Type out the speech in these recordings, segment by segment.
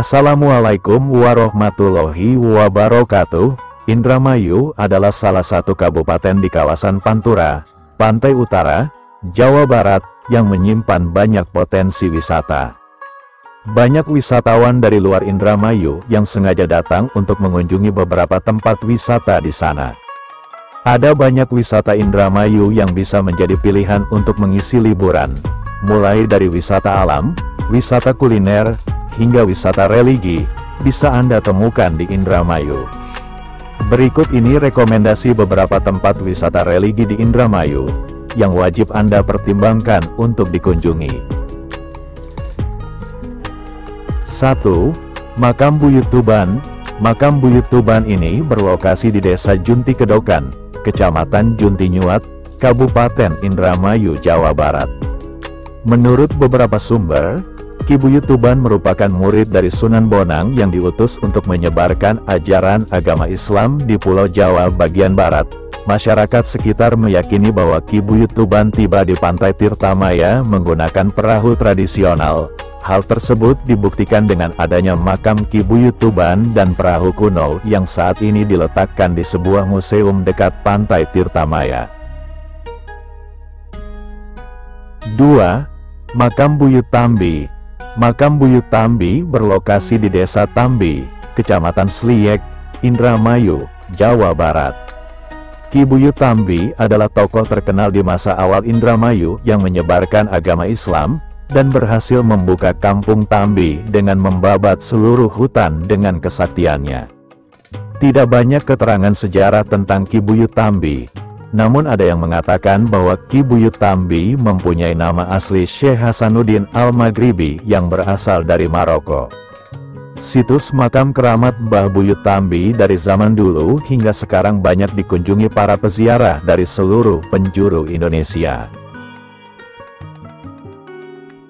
Assalamualaikum warahmatullahi wabarakatuh. Indramayu adalah salah satu kabupaten di kawasan Pantura, Pantai Utara, Jawa Barat, yang menyimpan banyak potensi wisata. Banyak wisatawan dari luar Indramayu yang sengaja datang untuk mengunjungi beberapa tempat wisata di sana. Ada banyak wisata Indramayu yang bisa menjadi pilihan untuk mengisi liburan, mulai dari wisata alam, wisata kuliner, hingga wisata religi, bisa Anda temukan di Indramayu. Berikut ini rekomendasi beberapa tempat wisata religi di Indramayu, yang wajib Anda pertimbangkan untuk dikunjungi. 1. Makam Buyut Tuban. Makam Buyut Tuban ini berlokasi di Desa Juntikedokan, Kecamatan Juntinyuat, Kabupaten Indramayu, Jawa Barat. Menurut beberapa sumber, Ki Buyut Tuban merupakan murid dari Sunan Bonang yang diutus untuk menyebarkan ajaran agama Islam di Pulau Jawa bagian barat. Masyarakat sekitar meyakini bahwa Ki Buyut Tuban tiba di Pantai Tirta Maya menggunakan perahu tradisional. Hal tersebut dibuktikan dengan adanya makam Ki Buyut Tuban dan perahu kuno yang saat ini diletakkan di sebuah museum dekat Pantai Tirta Maya. 2. Makam Buyut Tambi. Makam Buyut Tambi berlokasi di Desa Tambi, Kecamatan Sliyeg, Indramayu, Jawa Barat. Ki Buyut Tambi adalah tokoh terkenal di masa awal Indramayu yang menyebarkan agama Islam, dan berhasil membuka kampung Tambi dengan membabat seluruh hutan dengan kesaktiannya. Tidak banyak keterangan sejarah tentang Ki Buyut Tambi, namun ada yang mengatakan bahwa Ki Buyut Tambi mempunyai nama asli Syekh Hasanuddin Al Maghribi yang berasal dari Maroko. Situs makam keramat Mbah Buyut Tambi dari zaman dulu hingga sekarang banyak dikunjungi para peziarah dari seluruh penjuru Indonesia.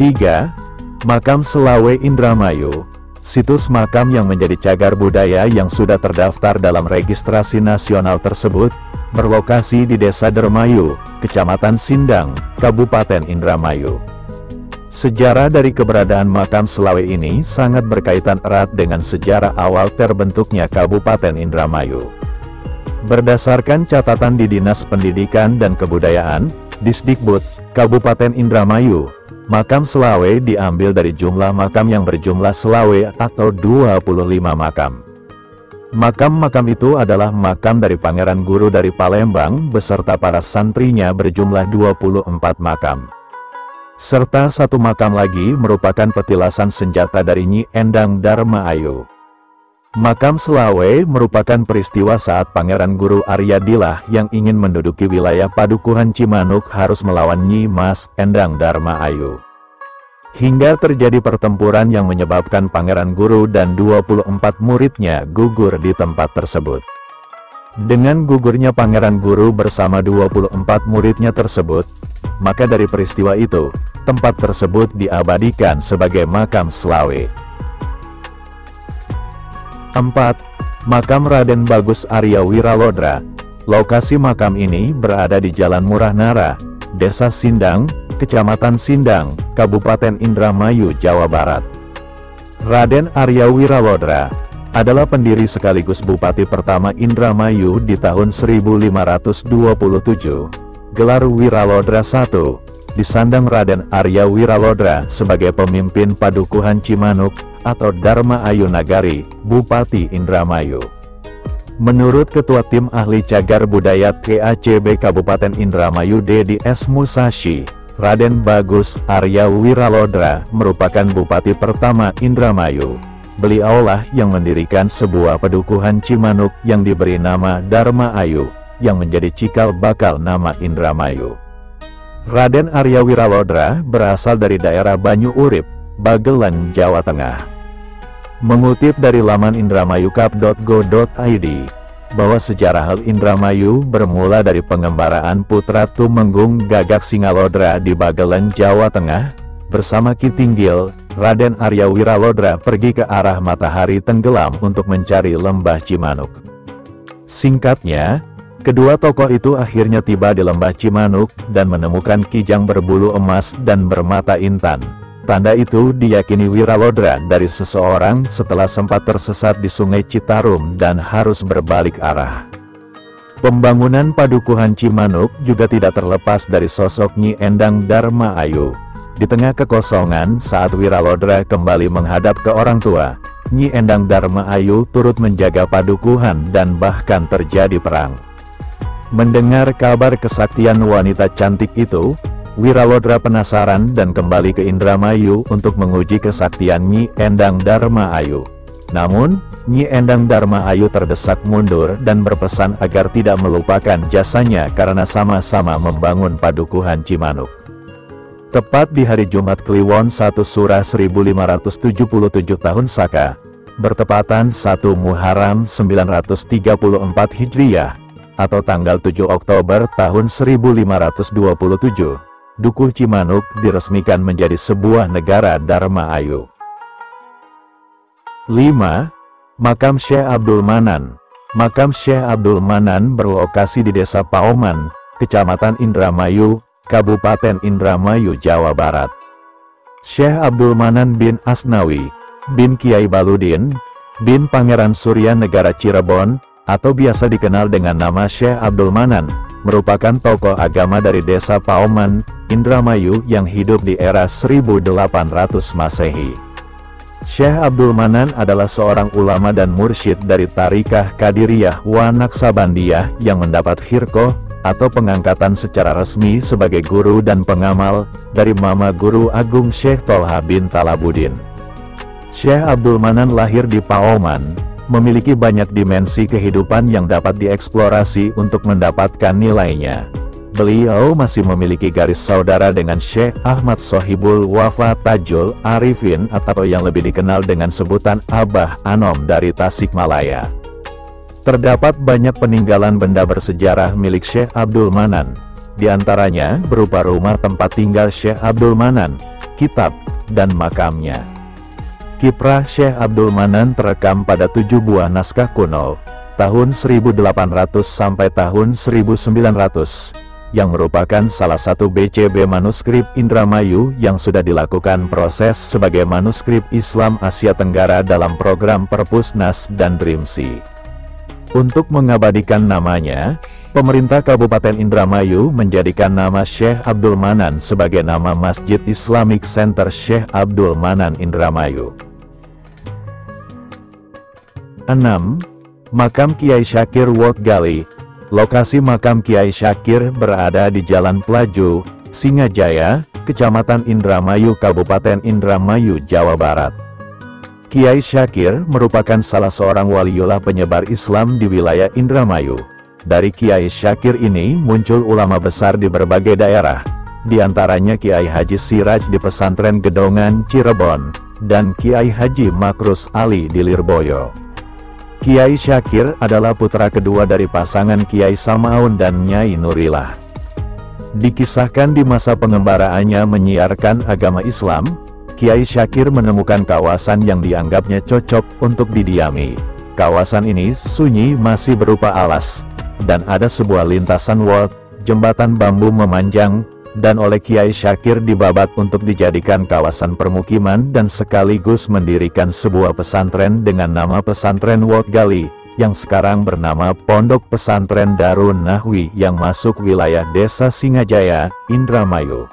3. Makam Selawe Indramayu. Situs makam yang menjadi cagar budaya yang sudah terdaftar dalam registrasi nasional tersebut berlokasi di Desa Dermayu, Kecamatan Sindang, Kabupaten Indramayu. Sejarah dari keberadaan makam Selawe ini sangat berkaitan erat dengan sejarah awal terbentuknya Kabupaten Indramayu. Berdasarkan catatan di Dinas Pendidikan dan Kebudayaan, Disdikbud, Kabupaten Indramayu, makam Selawe diambil dari jumlah makam yang berjumlah Selawe atau 25 makam. Makam-makam itu adalah makam dari Pangeran Guru dari Palembang beserta para santrinya berjumlah 24 makam. Serta satu makam lagi merupakan petilasan senjata dari Nyi Endang Dharma Ayu. Makam Selawe merupakan peristiwa saat Pangeran Guru Aryadilah yang ingin menduduki wilayah Padukuhan Cimanuk harus melawan Nyi Mas Endang Dharma Ayu. Hingga terjadi pertempuran yang menyebabkan Pangeran Guru dan 24 muridnya gugur di tempat tersebut. Dengan gugurnya Pangeran Guru bersama 24 muridnya tersebut, maka dari peristiwa itu, tempat tersebut diabadikan sebagai Makam Selawe. 4. Makam Raden Bagus Arya Wiralodra. Lokasi makam ini berada di Jalan Murahnara, Desa Sindang, Kecamatan Sindang, Kabupaten Indramayu, Jawa Barat. Raden Arya Wiralodra adalah pendiri sekaligus bupati pertama Indramayu di tahun 1527. Gelar Wiralodra I disandang Raden Arya Wiralodra sebagai pemimpin Padukuhan Cimanuk atau Dharma Ayu Nagari, Bupati Indramayu. Menurut Ketua Tim Ahli Cagar Budaya TACB Kabupaten Indramayu Dedi S. Musashi, Raden Bagus Arya Wiralodra merupakan bupati pertama Indramayu. Beliaulah yang mendirikan sebuah padukuhan Cimanuk yang diberi nama Dharma Ayu, yang menjadi cikal bakal nama Indramayu. Raden Arya Wiralodra berasal dari daerah Banyu Urip, Bagelan, Jawa Tengah. Mengutip dari laman indramayukap.go.id, bahwa sejarah hal Indramayu bermula dari pengembaraan putra Tumenggung Gagak Singalodra di Bagelan, Jawa Tengah. Bersama Kitinggil, Raden Arya Wiralodra pergi ke arah matahari tenggelam untuk mencari lembah Cimanuk. Singkatnya, kedua tokoh itu akhirnya tiba di lembah Cimanuk dan menemukan kijang berbulu emas dan bermata intan. Tanda itu diyakini Wiralodra dari seseorang setelah sempat tersesat di Sungai Citarum dan harus berbalik arah. Pembangunan Padukuhan Cimanuk juga tidak terlepas dari sosok Nyi Endang Dharma Ayu. Di tengah kekosongan saat Wiralodra kembali menghadap ke orang tua, Nyi Endang Dharma Ayu turut menjaga padukuhan dan bahkan terjadi perang. Mendengar kabar kesaktian wanita cantik itu, Wiralodra penasaran dan kembali ke Indramayu untuk menguji kesaktian Nyi Endang Dharma Ayu. Namun, Nyi Endang Dharma Ayu terdesak mundur dan berpesan agar tidak melupakan jasanya karena sama-sama membangun padukuhan Cimanuk. Tepat di hari Jumat Kliwon 1 Surah 1577 tahun Saka, bertepatan 1 Muharram 934 Hijriah, atau tanggal 7 Oktober tahun 1527, Dukuh Cimanuk diresmikan menjadi sebuah negara Dharma Ayu. 5. Makam Syekh Abdul Manan. Makam Syekh Abdul Manan berlokasi di Desa Paoman, Kecamatan Indramayu, Kabupaten Indramayu, Jawa Barat. Syekh Abdul Manan bin Asnawi, bin Kiai Baludin, bin Pangeran Surya Negara Cirebon, atau biasa dikenal dengan nama Syekh Abdul Manan, merupakan tokoh agama dari Desa Paoman, Indramayu yang hidup di era 1800 Masehi. Syekh Abdul Manan adalah seorang ulama dan mursyid dari Tarikah Qadiriyah wa Naqsabandiyah yang mendapat firqoh atau pengangkatan secara resmi sebagai guru dan pengamal dari Mama Guru Agung Syekh Tolha bin Talabudin. Syekh Abdul Manan lahir di Paoman, memiliki banyak dimensi kehidupan yang dapat dieksplorasi untuk mendapatkan nilainya. Beliau masih memiliki garis saudara dengan Syekh Ahmad Sohibul Wafa Tajul Arifin atau yang lebih dikenal dengan sebutan Abah Anom dari Tasikmalaya. Terdapat banyak peninggalan benda bersejarah milik Syekh Abdul Manan. Di antaranya berupa rumah tempat tinggal Syekh Abdul Manan, kitab, dan makamnya. Kiprah Syekh Abdul Manan terekam pada 7 buah naskah kuno, tahun 1800 sampai tahun 1900. Yang merupakan salah satu BCB manuskrip Indramayu yang sudah dilakukan proses sebagai manuskrip Islam Asia Tenggara dalam program Perpusnas dan Drimsi. Untuk mengabadikan namanya, pemerintah Kabupaten Indramayu menjadikan nama Syekh Abdul Manan sebagai nama Masjid Islamic Center Syekh Abdul Manan Indramayu. 6. Makam Kiai Syakir Wotgali. Lokasi makam Kiai Syakir berada di Jalan Plaju, Singajaya, Kecamatan Indramayu, Kabupaten Indramayu, Jawa Barat. Kiai Syakir merupakan salah seorang waliullah penyebar Islam di wilayah Indramayu. Dari Kiai Syakir ini muncul ulama besar di berbagai daerah, di antaranya Kiai Haji Siraj di pesantren Gedongan, Cirebon, dan Kiai Haji Makrus Ali di Lirboyo. Kiai Syakir adalah putra kedua dari pasangan Kiai Samaun dan Nyai Nurilah. Dikisahkan di masa pengembaraannya menyiarkan agama Islam, Kiai Syakir menemukan kawasan yang dianggapnya cocok untuk didiami. Kawasan ini sunyi masih berupa alas, dan ada sebuah lintasan wall, jembatan bambu memanjang, dan oleh Kiai Syakir dibabat untuk dijadikan kawasan permukiman dan sekaligus mendirikan sebuah pesantren dengan nama Pesantren Wotgali, yang sekarang bernama Pondok Pesantren Darun Nahwi yang masuk wilayah Desa Singajaya, Indramayu.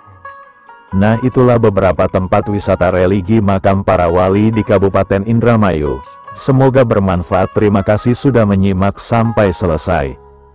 Nah, itulah beberapa tempat wisata religi makam para wali di Kabupaten Indramayu. Semoga bermanfaat. Terima kasih sudah menyimak sampai selesai.